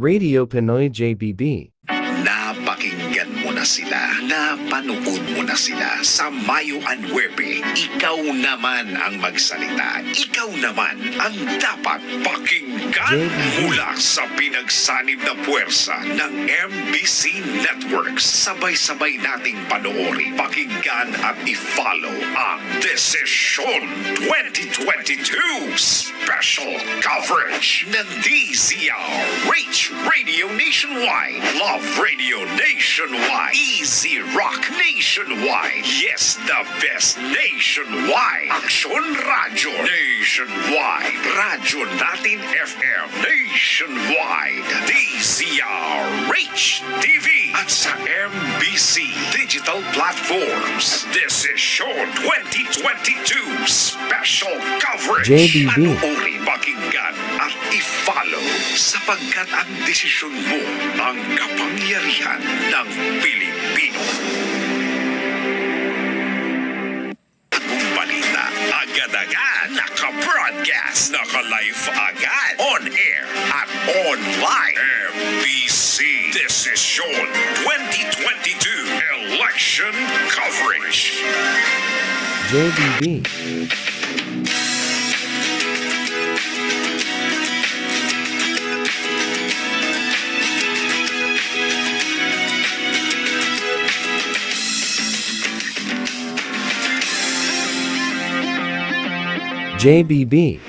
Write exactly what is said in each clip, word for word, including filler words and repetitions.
Radio Pinoy J B B. Napakinggan mo na sila, napanood mo na sila sa Mayo and Webe. Ikaw naman ang magsalita, ikaw naman ang dapat pakinggan mula sa pinagsanib na puwersa ng M B C Networks. Sabay-sabay nating panoorin, pakinggan at i-follow ang Desisyon twenty twenty-two Special Coverage ng D Z R H Radio Nationwide, Love Radio Nationwide, Easy Rock Nationwide, yes, the best nationwide, Action Radio Nationwide, Radyo Natin F M Nationwide, D Z R H T V at sa M B C Digital Platforms. This is Show twenty twenty-two Special Coverage. J B B. Anoori, pakinggan at i-follow sapagkat ang desisyon mo ang kapangyarihan ng Pilipino. Ang balita agad-agad, naka-broadcast, naka-live agad, on air at online. M B C Desisyon twenty twenty-two Election Coverage. J B B. J B B.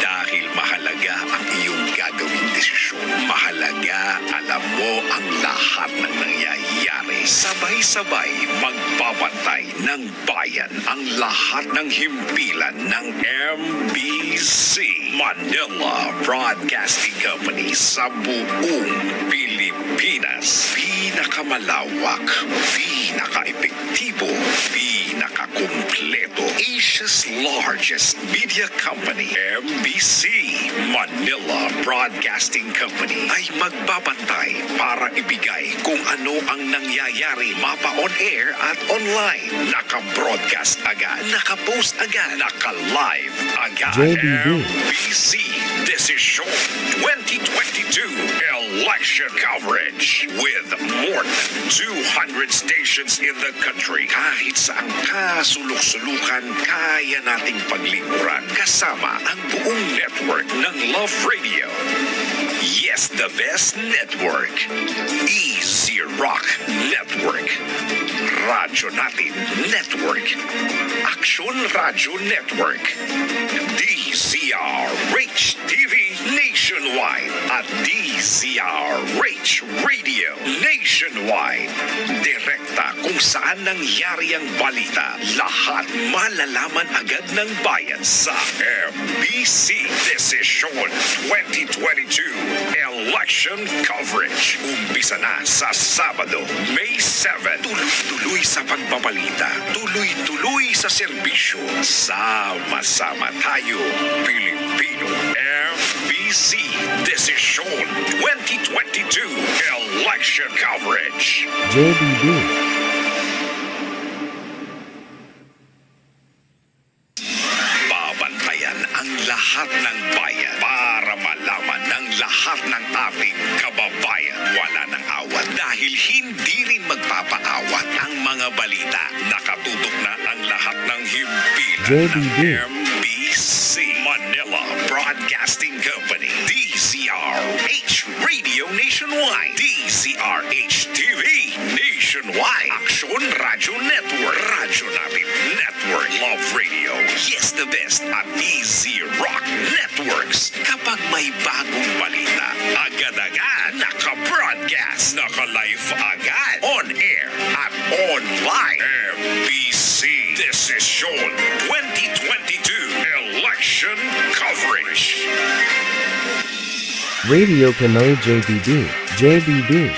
Dahil mahalaga ang iyong gagawing desisyon, mahalaga alam mo ang lahat ng nangyayari. Sabay-sabay magpapatay ng bayan ang lahat ng himpilan ng M B C Manila Broadcasting Company sa buong Pilipinas. Pinakamalawak, pinakaepektibo, pinakakumpleto. Asia's largest media company, M B C Manila Broadcasting Company, ay magbabantay para ibigay kung ano ang nangyayari mapa on air at online. Naka-broadcast agad, naka-post agad, naka-live agad. J B B. M B C Desisyon twenty twenty-two Election Coverage with more than two hundred stations in the country. Kahit sa kasuluk-sulukan, kaya nating paglingkuran kasama ang buong network ng Love Radio. Yes, the best network. Easy Rock Network. Radyo Natin Network. Action Radio Network. D C R H T V Nationwide at D Z R H Radio Nationwide. Direkta kung saan nangyari ang balita. Lahat malalaman agad ng bayan sa M B C Desisyon twenty twenty-two Election Coverage. Umpisa na sa Sabado, May seventh. Tuloy-tuloy sa pagbabalita. Tuloy-tuloy sa serbisyo. Sama-sama tayo, Pilipino. M B C Desisyon twenty twenty-two Election Coverage. J B B. Babantayan ang lahat ng bayan para malaman ng lahat ng ating kababayan. Wala ng awat dahil hindi rin magpapaawat ang mga balita. Nakatutok na ang lahat ng himpilan J B B. Ng M B C Manila Broadcasting Company, D Z R H Radio Nationwide, D Z R H T V Nationwide, Action Radio Network, Radyo Natin Network, Love Radio, yes, the best at Easy Rock Networks. Kapag may bagong balita, agad-agad, naka-broadcast, naka-live agad, on air at online. M B C Desisyon twenty twenty-two Election Coverage. Radio Pinoy J B B. J B B.